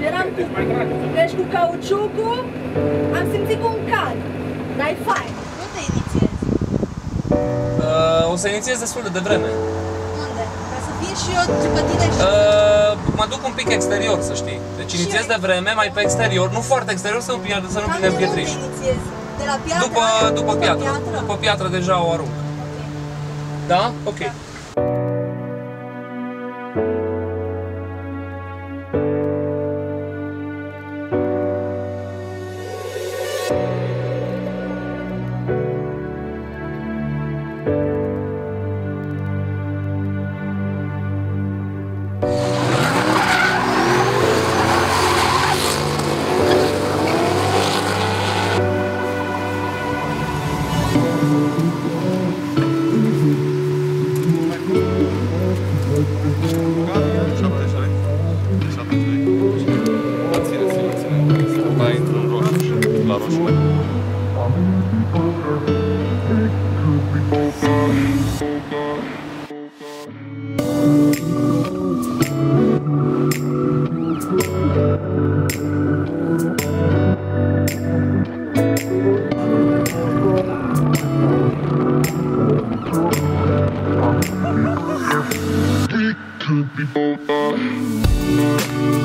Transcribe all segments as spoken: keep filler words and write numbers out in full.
și eram cu, deci cu cauciucul, am simțit cum cad, dar e fain. Nu te inițiezi? Uh, o să inițiez destul de devreme. Unde? Ca să fie și eu după tine și... Uh, mă duc un pic exterior, să știi. Deci inițiez de vreme, mai pe exterior, nu foarte exterior, să nu prindem pietriș. De la piatră, după, după, după piatră. piatră. După piatră deja o arunc. Okay. Da? Ok. Da. We'll be right back.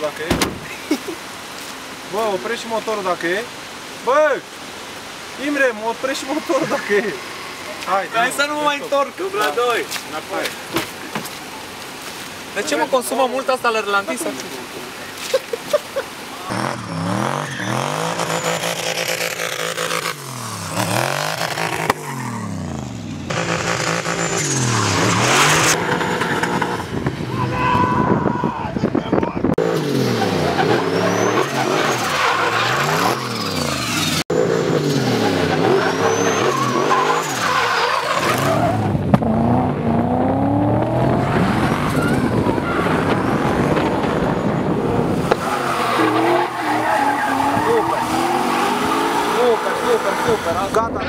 motorul dacă e. Bă, oprești și motorul dacă e. Bă! Imre, mă oprești și motorul dacă e. Hai, hai să nu mă mai întorc, la doi. Înapoi. De ce mă consumă mult asta la relantis? Gata!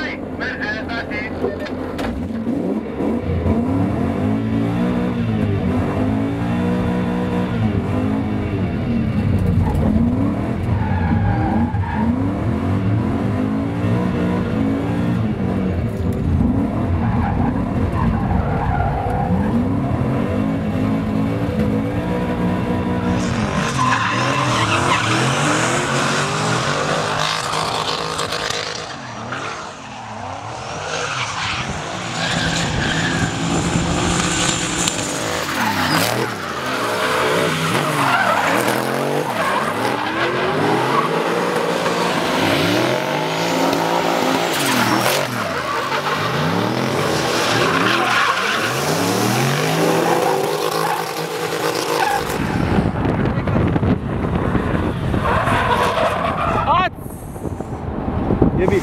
E bine.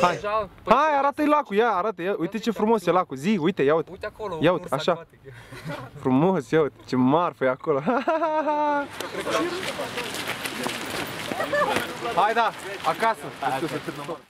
Hai, păi hai arată-i lacul, ia, arată, ia, uite ce frumos e lacul, zi, uite, ia uite, uite acolo, ia uite, așa, frumos, ia uite, ce marfă e acolo, hai da, acasă.